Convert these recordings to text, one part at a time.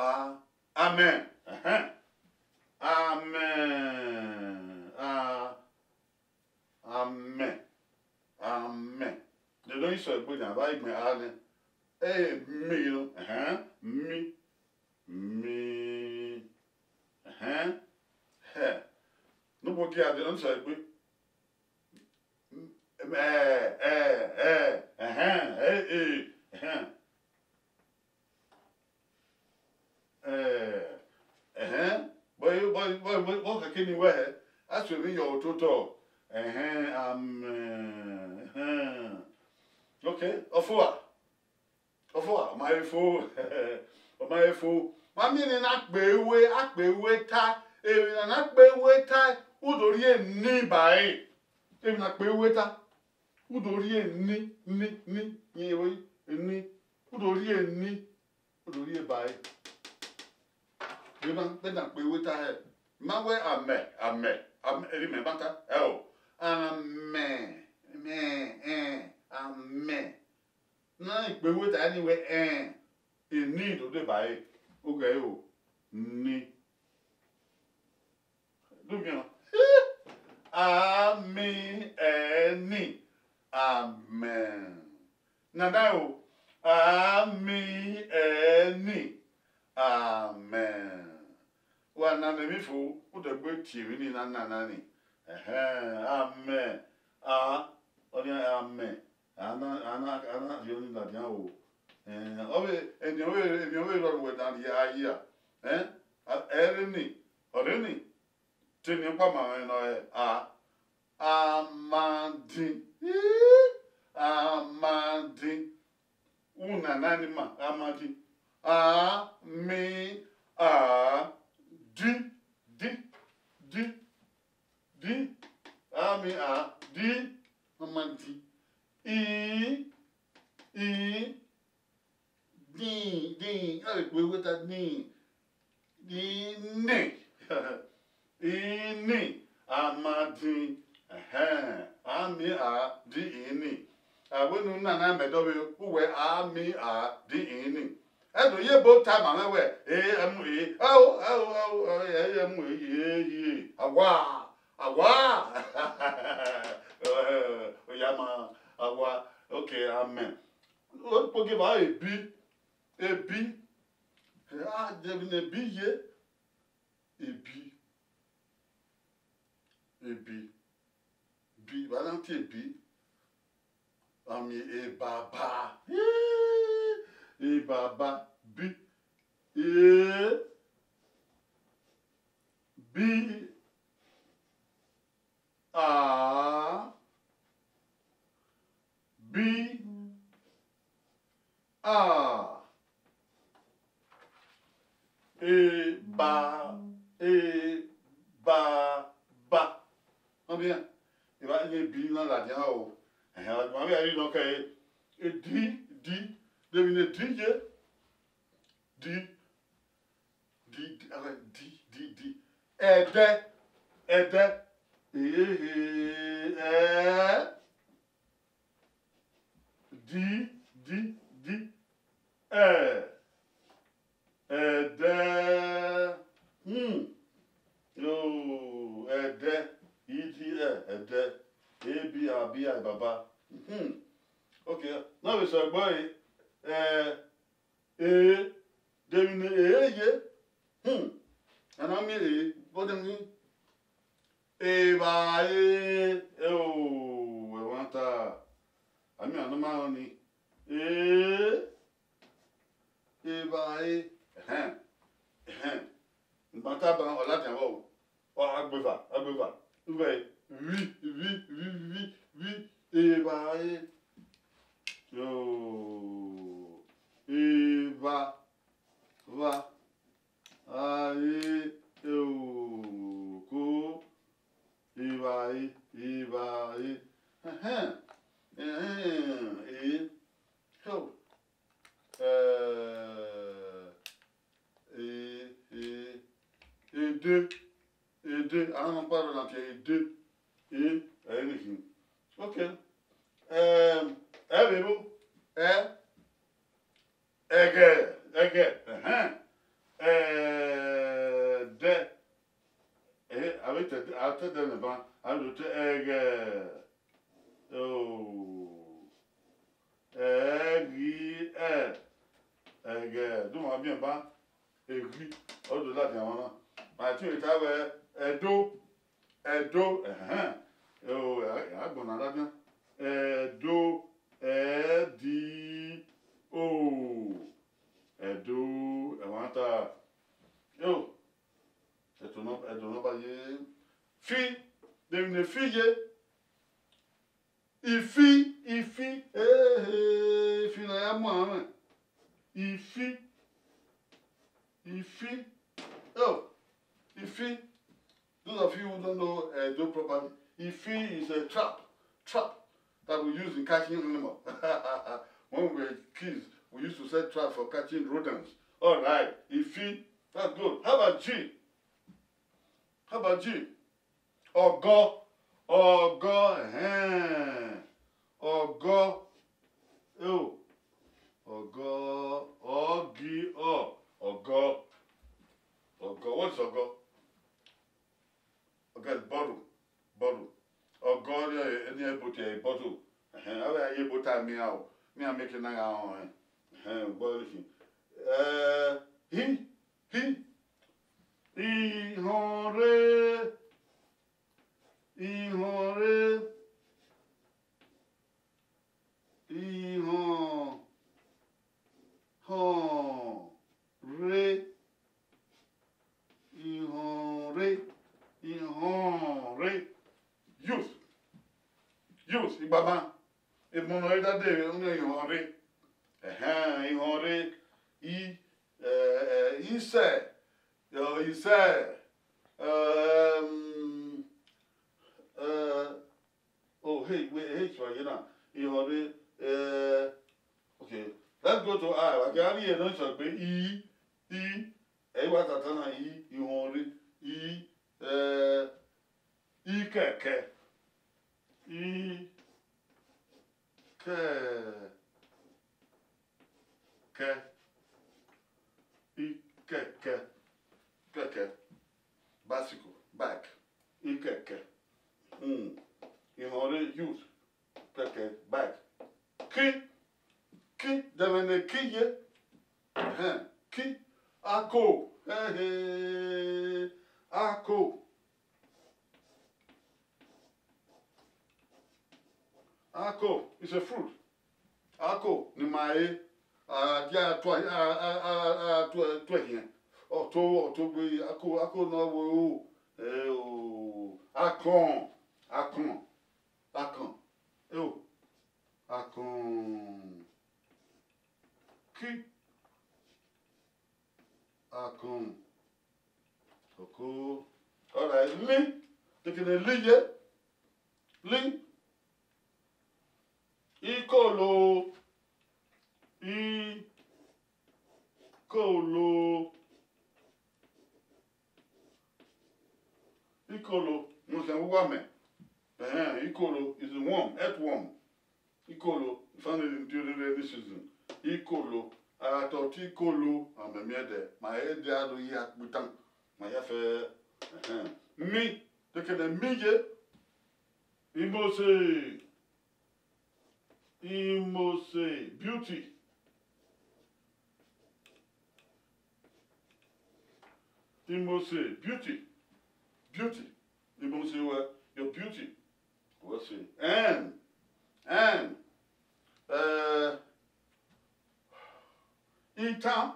Amen. Amen. Amen. Amen. The Lord said, "Bring a bag me on." Hey, me, me, me, hey. Nobody got the answer, but okay, of what, my fool, my meaning, I be away, ta, even I be away, ta, who do you need by even I be away, ta. Udorie ni udorie bai bena pe weta he ma we ame eri me bata oh ame na pe weta anyway ni do de bai oge o ni do bien ame ni Amen. Nadao. Amen. Amen. Wa nanemi fu u de gbe tiri ni nanani. Amen. Amen. Ana yo ni da bien o. Obe lo we dan ya ya. Ereni. Oreni. Teni pa ma no e a amadi. Amadi, unanima, amadi, me, di, me, di, amadi, di, ni, amadi. Ami a di ini. Awenu na na medobe uwe ami a di ini. Edo ye both time amawe. Emu oh emu ye. Awa. Oyama awa. Okay, amen. O pogeba ebi. Ah, devine bi ye. Ebi. Bi balanti bi ami e baba bi bi a e ba amia If I need be not like how I did okay. A D, there in a D. Ede, D, Ede. A baba. Okay. Now we say boy. And I mean what do you we want a. I mean I'm not only. Okay. People. Again. te de neba ando te ege oh egi ege do ma bien ba egi o do la ti awon na ba ti e ta we edo oh agbon na da bien edo edi oh edo e wan ta yo eto no ba ye fi de ne fi ye ifi fi na ya mo an ifi oh ifi those of you who don't know edo properly ifi is a trap that we use in catching animals. When we were kids, we used to set traps for catching rodents. All right, ifi, that's good. How about G? Or go, or go. What's or go? Okay, bottle. Or go near a bottle. How you put me out? Me, I'm making an hour. Use Ibaba. If no other day, only in hurry. He said. Okay, let's go to I. Okay, I shall be E. Bicycle, back, ikeke, use, keke, back, ki, devene kiye, ki, ako, Ako is a fruit. Ako ni mae dia twa to ako no wo akon ki akon toko all right li take the li Ikolo, no se wame. Ikolo is a worm, earthworm. Ikolo, found in the season. Ikolo, I thought Ikolo, and my mother, my head, the other yak, my affair. Me, take a midget. Imose, beauty. Imose, beauty. Imose, well, your beauty. What's it? And. Itan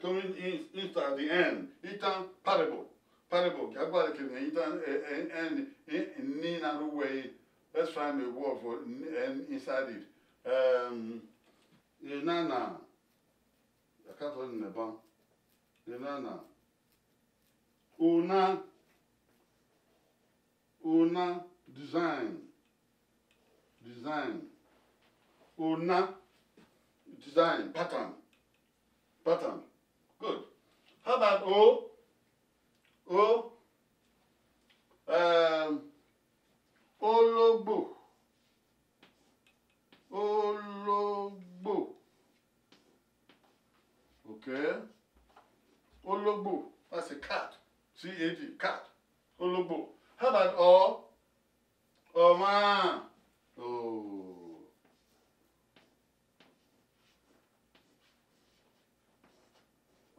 coming inside the end. Itan parable. Itan and in another way. Let's find a word for and inside it. Inanna. I can't tell you about. Inanna. Una design. Una. Design, pattern. Good. How about O? Ologbo. C-A-T, cat, ológbò. How about ọ? Ọmọ. Oh.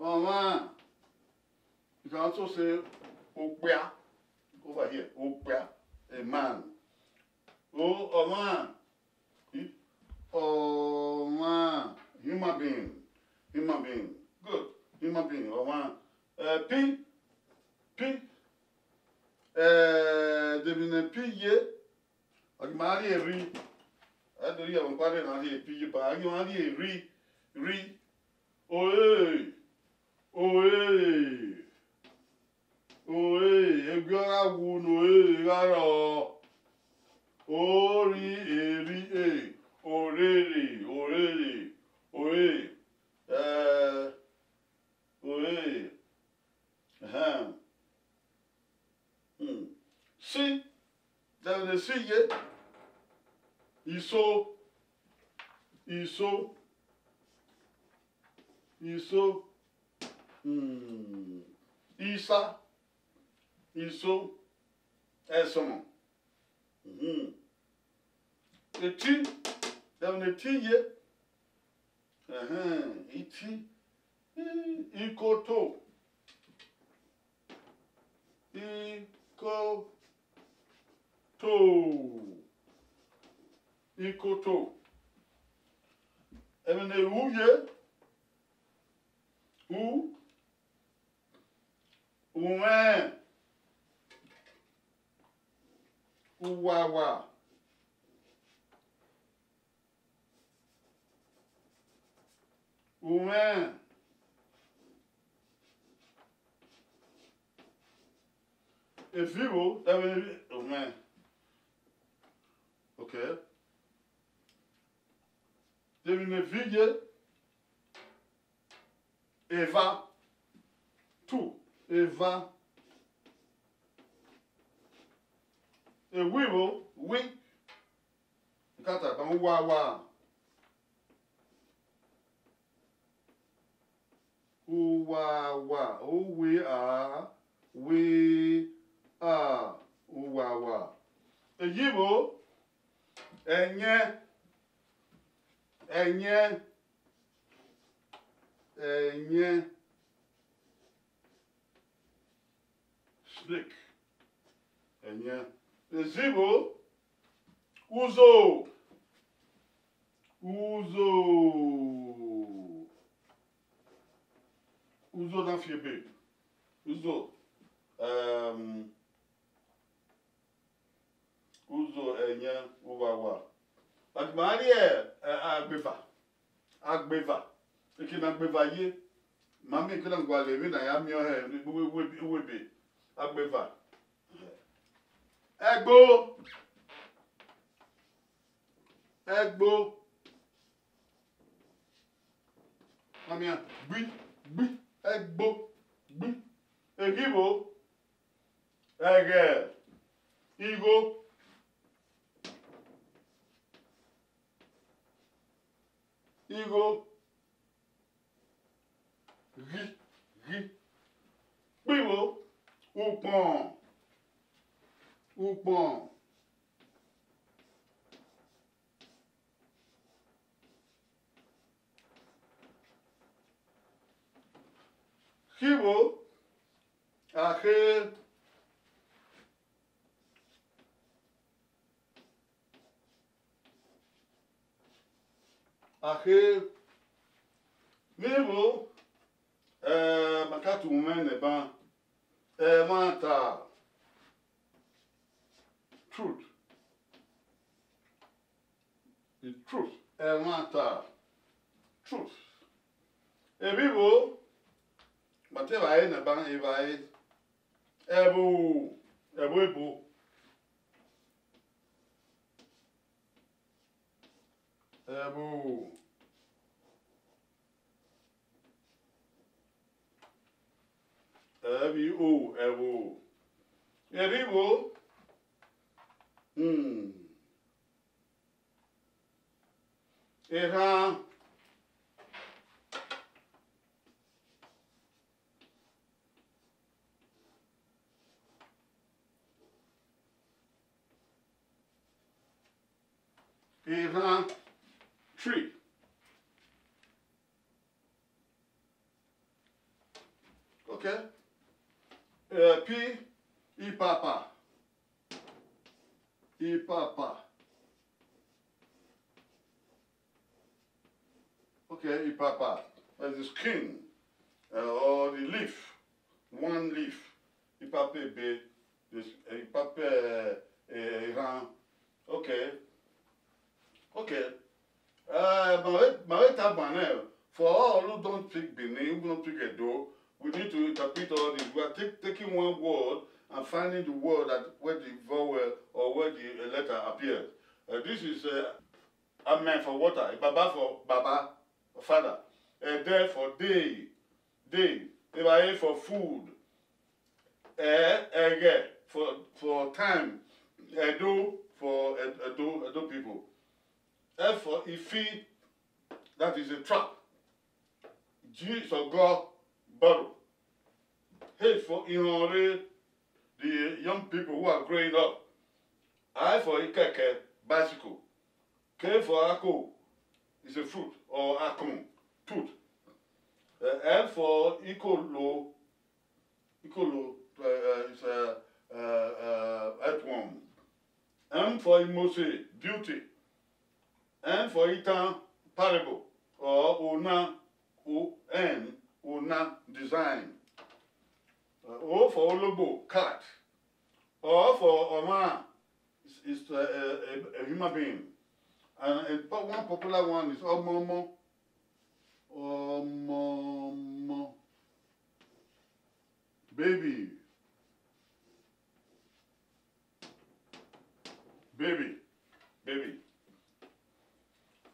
Ọmọ. You can also say ọ̀pẹ̀á over here. Ọ̀pẹ̀á, a man. Oh, ọmọ. Ọmọ, human being. Human being. Good. Human being. Ọmọ. P. P. Devine P. Ye. I marry a re. I don't know if I'm marry a P. But I marry a re. Re. Oye. Oye. Oye. Ebiora wuno. Oye. Igaro. Ori. Eri. E. Orere. Orere. Oye. Oye. See, then they see it. Iso, Esomon. The tea, then the tea yet. Ikoto. Ikoto. And then who ye? Who? Uwe. Uwawa. Uwe. If you will, that will be, oh man. Okay. There will be Eva. Two. Eva. A will, we. Kata, bang, wawa. Wawa. Oh, we are. We. Ah, uwawa. Ejibo, enye, snake, enye. Ejibo, uzo na fiebe, uzo. Uzo enye uwawa. But mari agbeva. Eki na agbeva ye. Mami eki na ngwale mi na ya mi ohe webe. Agbeva. Egbo. Mami ya gbi egbo gbi. Egibo. Ege. Igo. Ego, ri, people, upon, people, Ache, Mibo, Makatu Meneba, Manta, truth, the truth, Manta, truth. Mibo, Mateva Eneba, Eva, Ebo. Ebu. Ebu. Eribo. and tree. Okay? P, ipapa. Ipapa. Okay, ipapa. That's the skin or the leaf. One leaf. Ipape B. Ipape ran. Okay. Okay. For all who don't speak Benin, who don't speak Edo, we need to interpret all this. We are taking one word and finding the word that where the vowel or where the letter appears. This is amen for water, baba for baba, father, de for day, day, ebaye for food, ege for time, edo for edo people, f for ifi, that is a trap, g for God, borrow. H for Inore, the young people who are growing up. I for Ikeke, bicycle. K for Ako, is a fruit, or Akon, tooth. L for Ikolo, is a earthworm. M for Imose, beauty. N for Itan, parable, or Ona, O-N, Una design. O for Olobo, cat. O for Oma, it's a human being. And one popular one is Omomo. Omomo. Baby. Baby. Baby.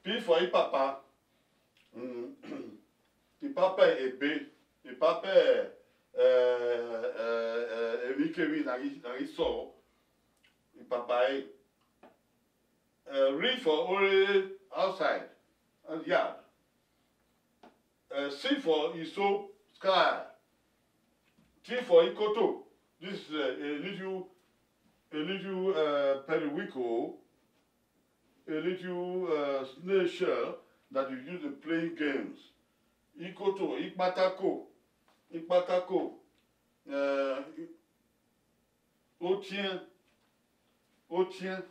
P for Ipapa. Ipapa ebe, ipapa erikewi nagi so, ipapa e. Re for ore outside, yard. C for iso sky. T for ikoto. This is a little periwinkle, a little snail shell that you use to play games. Ikoto, Ikbatako, Ikbatako, Otien, Otien,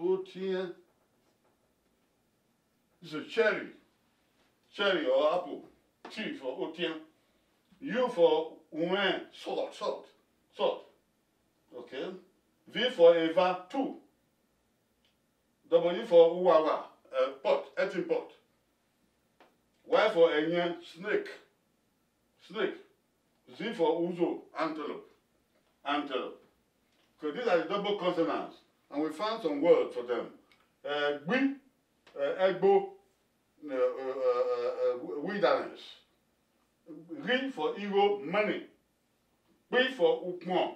Otien, it's a cherry, cherry or apple, T for Otien, U for Umen, salt, salt, salt, okay, V for Eva, two. W for Uwawa, pot, eating pot. Y for Enyen, snake, snake. Z for Uzo, antelope, antelope. So these are the double consonants, and we found some words for them. Gwi, Egbo, wilderness. Ri for Igbo, money. Gwi for Ukmon,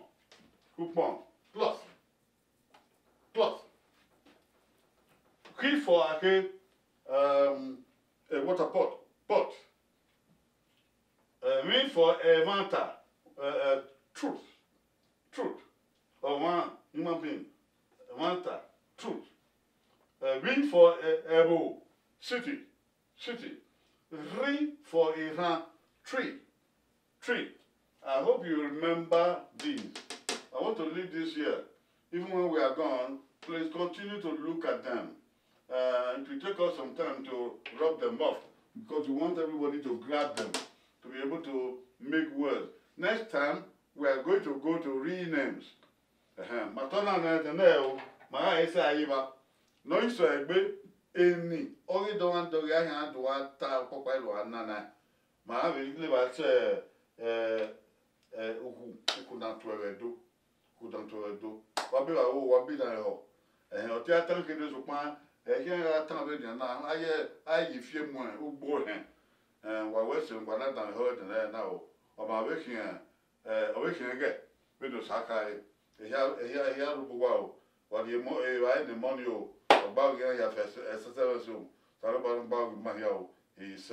Ukmon, cloth, cloth. K for ake, a water pot, pot. M for evanta, truth, truth. Or one human being, evanta, truth. B for ebo, city, city. R for iran, tree, tree. I hope you remember these. I want to leave this here. Even when we are gone, please continue to look at them. It will take us some time to rub them off because we want everybody to grab them to be able to make words. Next time, we are going to go to real names. Matona Natanel, Maha Isaiba, Noisoegbe, Eni, Ori Doan Doria, Duata, Popai Luanana, Maha Viglibase, Uhu, Kudantuedo, Kudantuedo, Wabila, Wabila, and your theatre can do so. Here I tell you now, I if you want to go ahead and while Western Banana heard and there now, about waking again with the Sakai, here wow, what you more a the money about your first as a service room, Taliban Bag Mahio is.